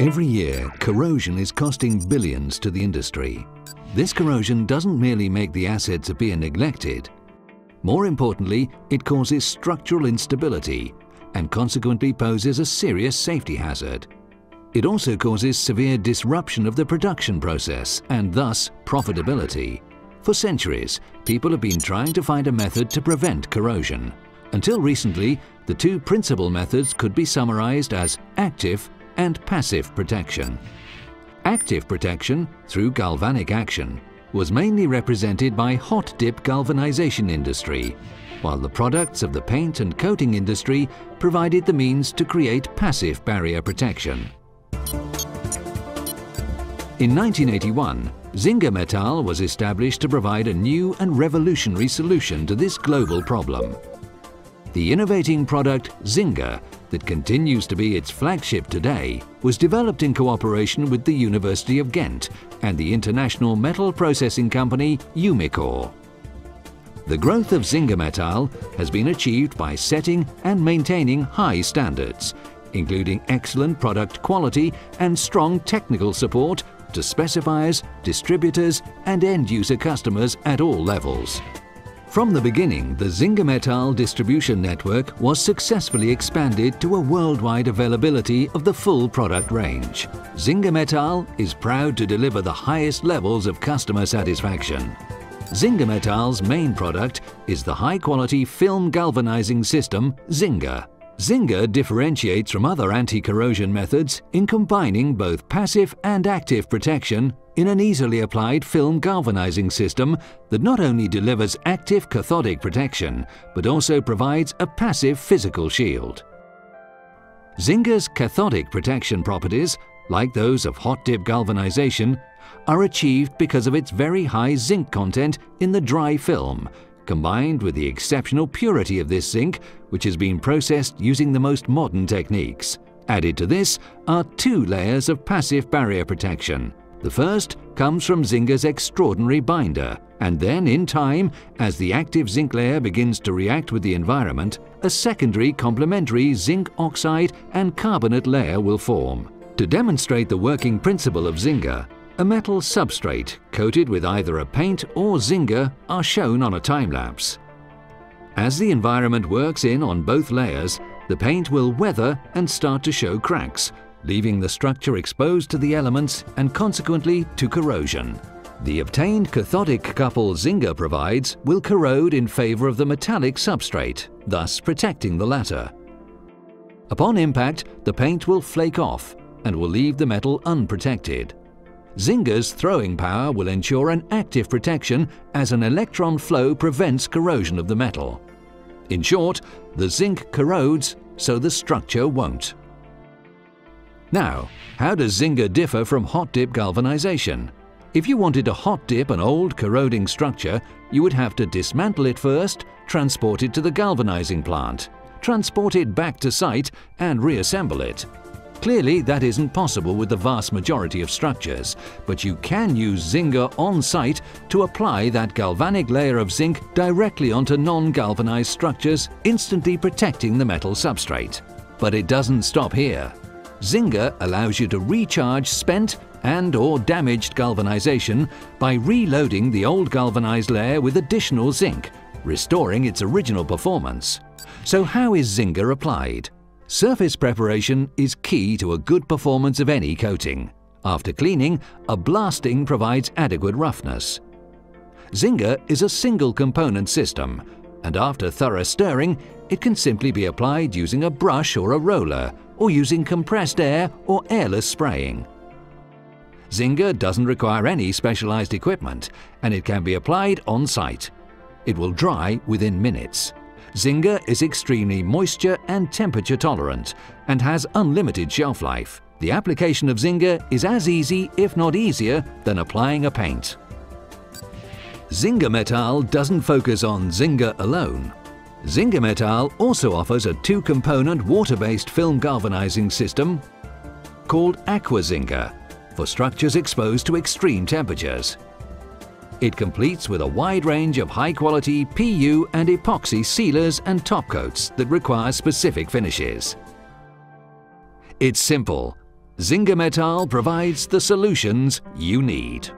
Every year, corrosion is costing billions to the industry. This corrosion doesn't merely make the assets appear neglected. More importantly, it causes structural instability and consequently poses a serious safety hazard. It also causes severe disruption of the production process and thus profitability. For centuries, people have been trying to find a method to prevent corrosion. Until recently, the two principal methods could be summarized as active and passive protection. Active protection, through galvanic action, was mainly represented by hot-dip galvanization industry, while the products of the paint and coating industry provided the means to create passive barrier protection. In 1981, Zinga Metal was established to provide a new and revolutionary solution to this global problem. The innovating product Zinga, that continues to be its flagship today, was developed in cooperation with the University of Ghent and the international metal processing company Umicore. The growth of Zinga Metal has been achieved by setting and maintaining high standards, including excellent product quality and strong technical support to specifiers, distributors and end-user customers at all levels. From the beginning, the Zinga Metal distribution network was successfully expanded to a worldwide availability of the full product range. Zinga Metal is proud to deliver the highest levels of customer satisfaction. Zinga Metal's main product is the high-quality film galvanizing system Zinga. Zinga differentiates from other anti-corrosion methods in combining both passive and active protection in an easily applied film galvanizing system that not only delivers active cathodic protection, but also provides a passive physical shield. Zinga's cathodic protection properties, like those of hot-dip galvanization, are achieved because of its very high zinc content in the dry film, combined with the exceptional purity of this zinc, which has been processed using the most modern techniques. Added to this are two layers of passive barrier protection. The first comes from Zinga's extraordinary binder, and then in time, as the active zinc layer begins to react with the environment, a secondary complementary zinc oxide and carbonate layer will form. To demonstrate the working principle of Zinga, a metal substrate coated with either a paint or Zinga are shown on a time-lapse. As the environment works in on both layers, the paint will weather and start to show cracks, leaving the structure exposed to the elements and consequently to corrosion. The obtained cathodic couple Zinga provides will corrode in favor of the metallic substrate, thus protecting the latter. Upon impact, the paint will flake off and will leave the metal unprotected. Zinga's throwing power will ensure an active protection as an electron flow prevents corrosion of the metal. In short, the zinc corrodes, so the structure won't. Now, how does Zinga differ from hot-dip galvanization? If you wanted to hot-dip an old corroding structure, you would have to dismantle it first, transport it to the galvanizing plant, transport it back to site and reassemble it. Clearly, that isn't possible with the vast majority of structures, but you can use Zinga on-site to apply that galvanic layer of zinc directly onto non-galvanized structures, instantly protecting the metal substrate. But it doesn't stop here. Zinga allows you to recharge spent and/or damaged galvanization by reloading the old galvanized layer with additional zinc, restoring its original performance. So how is Zinga applied? Surface preparation is key to a good performance of any coating. After cleaning, a blasting provides adequate roughness. Zinga is a single component system, and after thorough stirring, it can simply be applied using a brush or a roller, or using compressed air or airless spraying. Zinga doesn't require any specialized equipment, and it can be applied on site. It will dry within minutes. Zinga is extremely moisture and temperature tolerant and has unlimited shelf life. The application of Zinga is as easy, if not easier, than applying a paint. Zinga Metal doesn't focus on Zinga alone. Zinga Metal also offers a two-component water-based film galvanizing system called Aqua Zinga for structures exposed to extreme temperatures. It completes with a wide range of high-quality PU and epoxy sealers and topcoats that require specific finishes. It's simple. Zinga Metal provides the solutions you need.